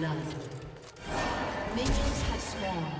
blood. Minions have spawned.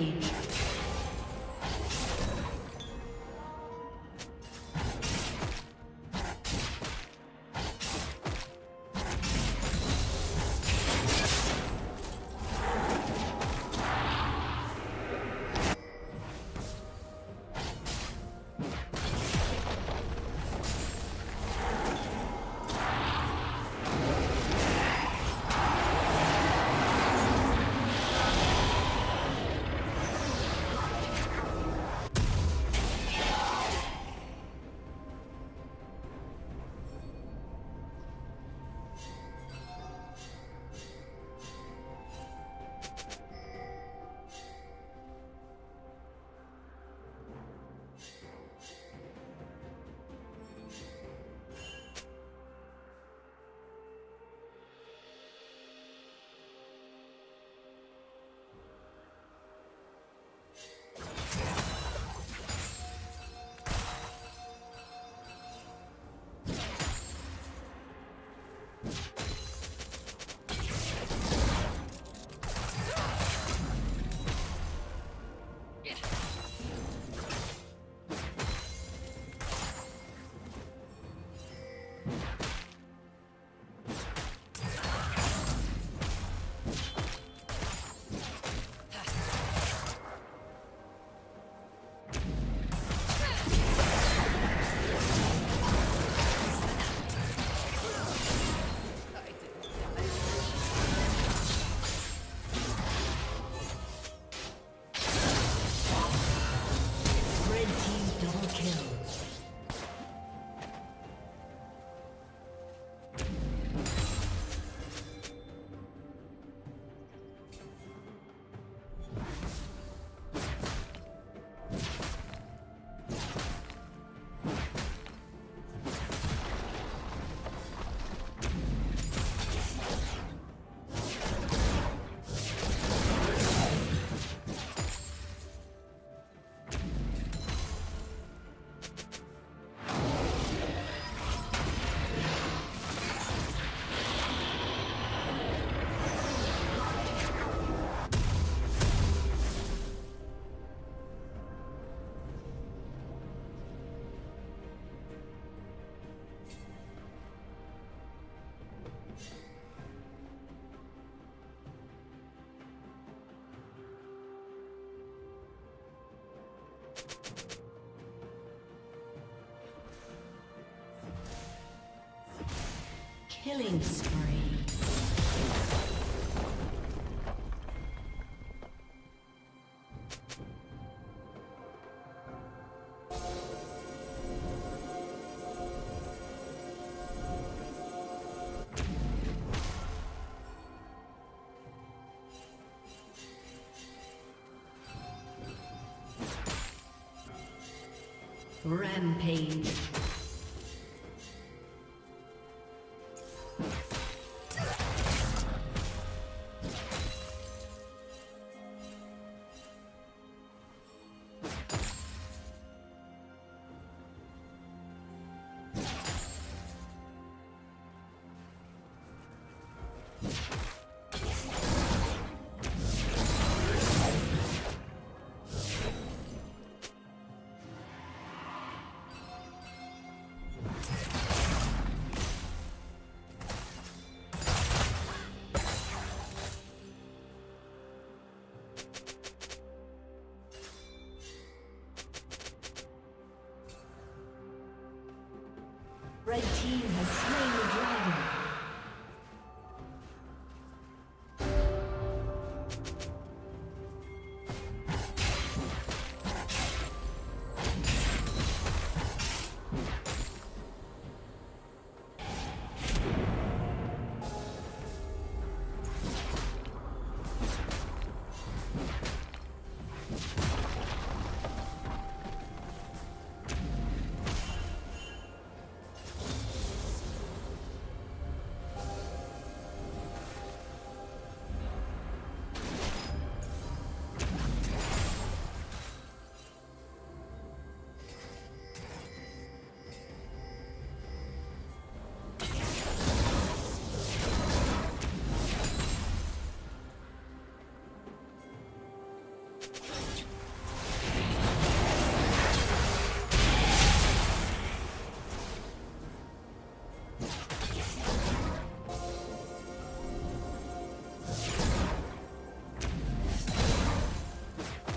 Age. Killing spree. Rampage.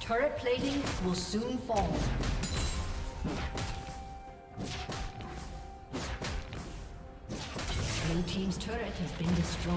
Turret plating will soon fall. Blue team's turret has been destroyed.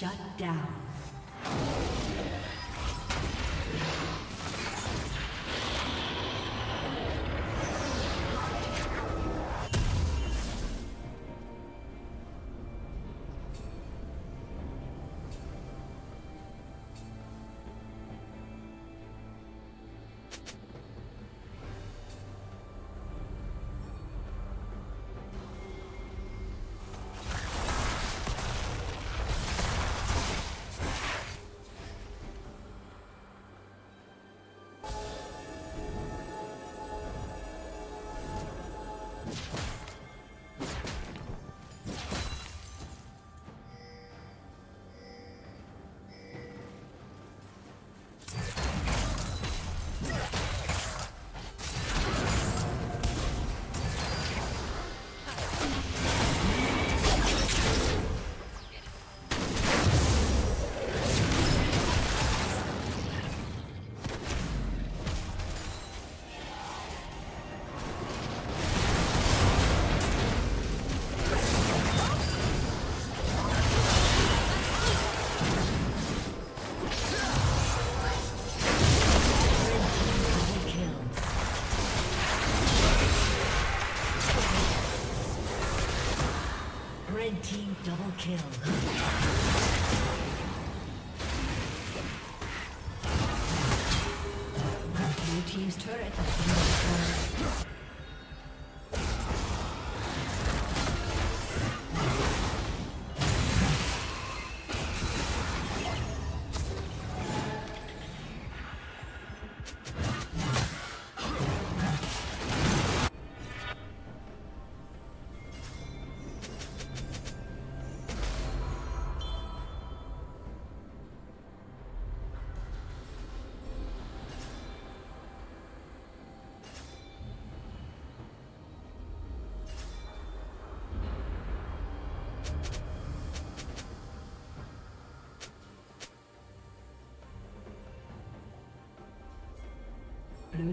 Shut down. Kill. Blue team's turret has been destroyed. Blue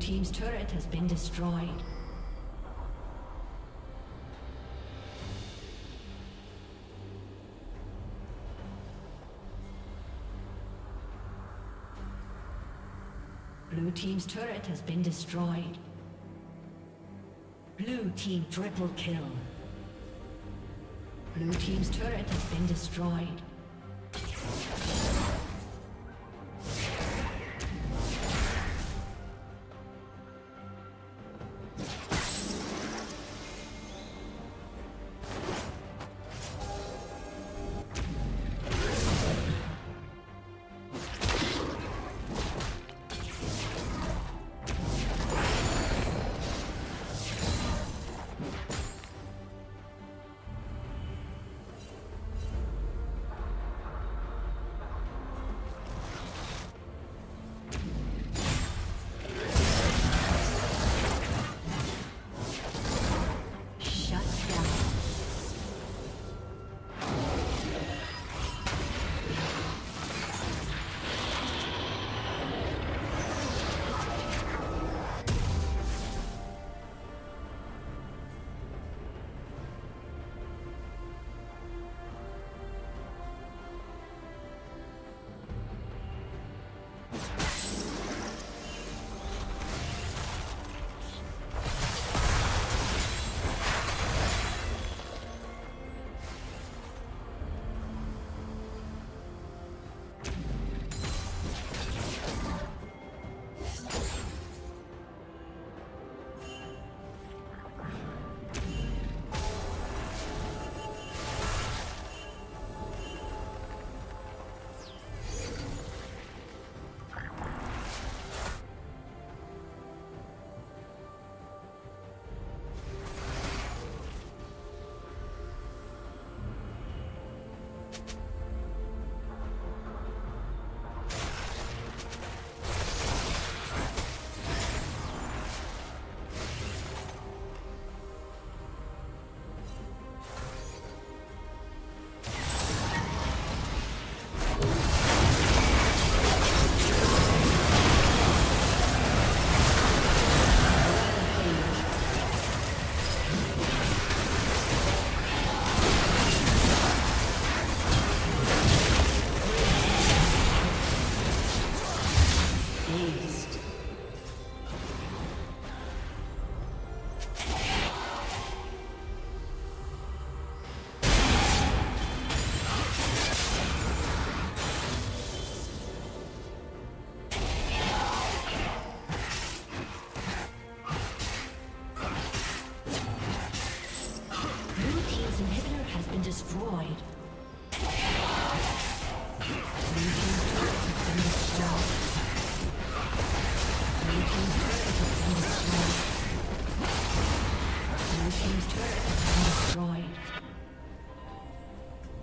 team's turret has been destroyed. Blue team's turret has been destroyed. Blue team triple kill. Blue team's turret has been destroyed.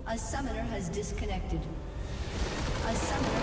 A summoner has disconnected. A summoner